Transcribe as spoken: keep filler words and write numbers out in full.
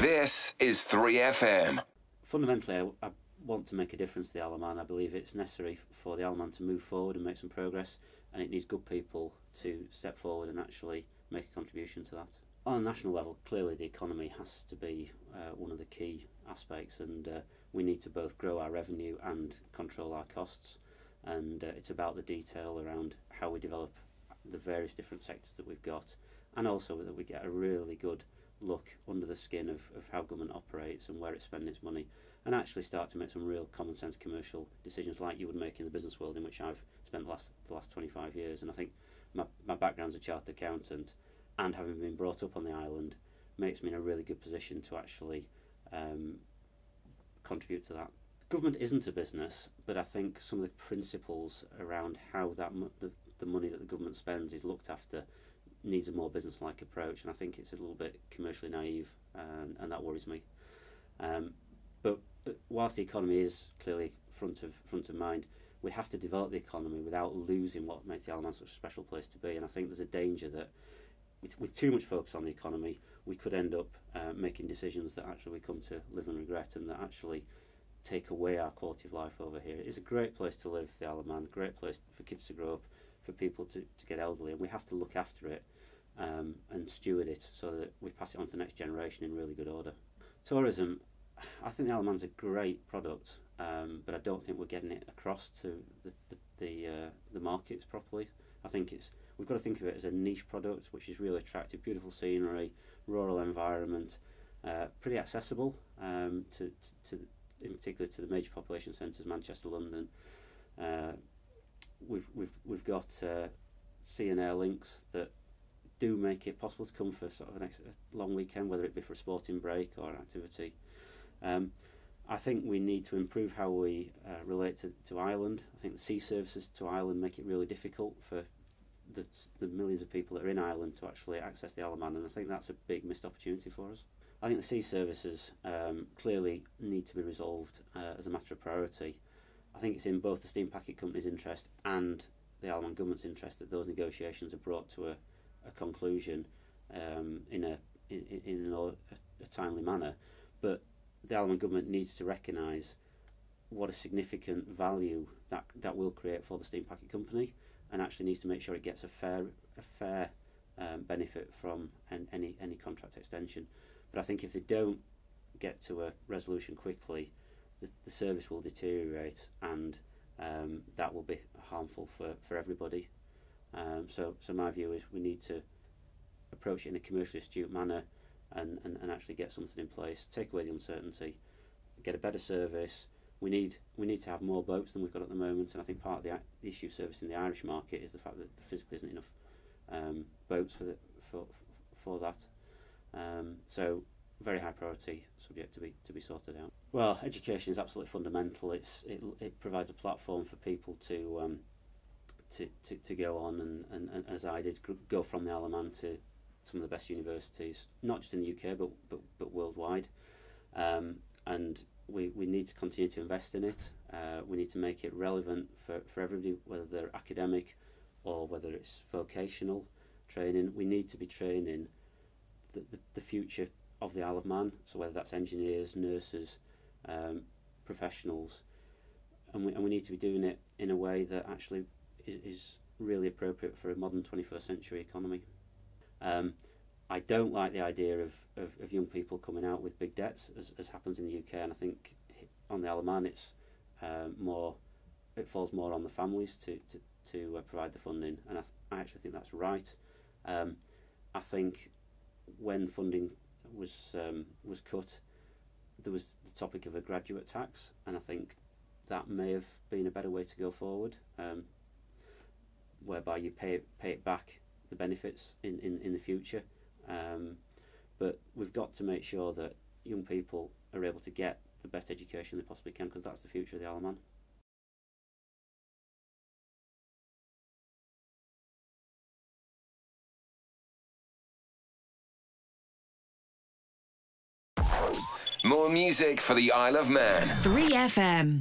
This is three F M. Fundamentally, I, I want to make a difference to the Isle of Man. I believe it's necessary for the Isle of Man to move forward and make some progress, and it needs good people to step forward and actually make a contribution to that. On a national level, clearly the economy has to be uh, one of the key aspects, and uh, we need to both grow our revenue and control our costs, and uh, it's about the detail around how we develop the various different sectors that we've got, and also that we get a really good look under the skin of, of how government operates and where it's spending its money, and actually start to make some real common sense commercial decisions like you would make in the business world, in which I've spent the last, the last twenty-five years. And I think my, my background as a chartered accountant and having been brought up on the island makes me in a really good position to actually um, contribute to that. Government isn't a business, but I think some of the principles around how that the, the money that the government spends is looked after needs a more business-like approach, and I think it's a little bit commercially naive, and, and that worries me. Um, but whilst the economy is clearly front of front of mind, we have to develop the economy without losing what makes the Isle of Man such a special place to be. And I think there's a danger that with, with too much focus on the economy, we could end up uh, making decisions that actually we come to live and regret, and that actually take away our quality of life over here. It's a great place to live, the Isle of Man, great place for kids to grow up, for people to, to get elderly, and we have to look after it um, and steward it so that we pass it on to the next generation in really good order. Tourism, I think the Isle of Man's a great product, um, but I don't think we're getting it across to the, the, the, uh, the markets properly. I think it's we've got to think of it as a niche product, which is really attractive, beautiful scenery, rural environment, uh, pretty accessible um, to, to, to in particular to the major population centres, Manchester, London. Uh, We've we've we've got uh, sea and air links that do make it possible to come for sort of an ex a long weekend, whether it be for a sporting break or an activity. Um, I think we need to improve how we uh, relate to, to Ireland. I think the sea services to Ireland make it really difficult for the the millions of people that are in Ireland to actually access the Isle of Man, and I think that's a big missed opportunity for us. I think the sea services um, clearly need to be resolved uh, as a matter of priority. I think it's in both the Steam Packet Company's interest and the Isle of Man government's interest that those negotiations are brought to a, a conclusion um, in a in, in a, a timely manner. But the Isle of Man government needs to recognise what a significant value that that will create for the Steam Packet Company, and actually needs to make sure it gets a fair a fair um, benefit from an, any any contract extension. But I think if they don't get to a resolution quickly, the service will deteriorate, and um, that will be harmful for, for everybody. Um, so, so my view is we need to approach it in a commercially astute manner, and, and, and actually get something in place, take away the uncertainty, get a better service. We need we need to have more boats than we've got at the moment, and I think part of the issue of servicing the Irish market is the fact that there physically isn't enough um, boats for, the, for, for that. Um, so. Very high priority subject to be to be sorted out. Well, education is absolutely fundamental. It's it it provides a platform for people to um to to, to go on and, and and as I did go from the Isle of Man to some of the best universities, not just in the U K but but but worldwide. Um, and we we need to continue to invest in it. Uh, we need to make it relevant for for everybody, whether they're academic or whether it's vocational training. We need to be training the the, the future of the Isle of Man, so whether that's engineers, nurses, um, professionals, and we, and we need to be doing it in a way that actually is, is really appropriate for a modern twenty-first century economy. Um, I don't like the idea of, of, of young people coming out with big debts, as, as happens in the U K, and I think on the Isle of Man it's um, more, it falls more on the families to, to, to uh, provide the funding, and I, th I actually think that's right. Um, I think when funding was um, was cut, there was the topic of a graduate tax, and I think that may have been a better way to go forward, um, whereby you pay it, pay it back the benefits in, in, in the future. Um, but we've got to make sure that young people are able to get the best education they possibly can, because that's the future of the Isle of Man. More music for the Isle of Man. three F M.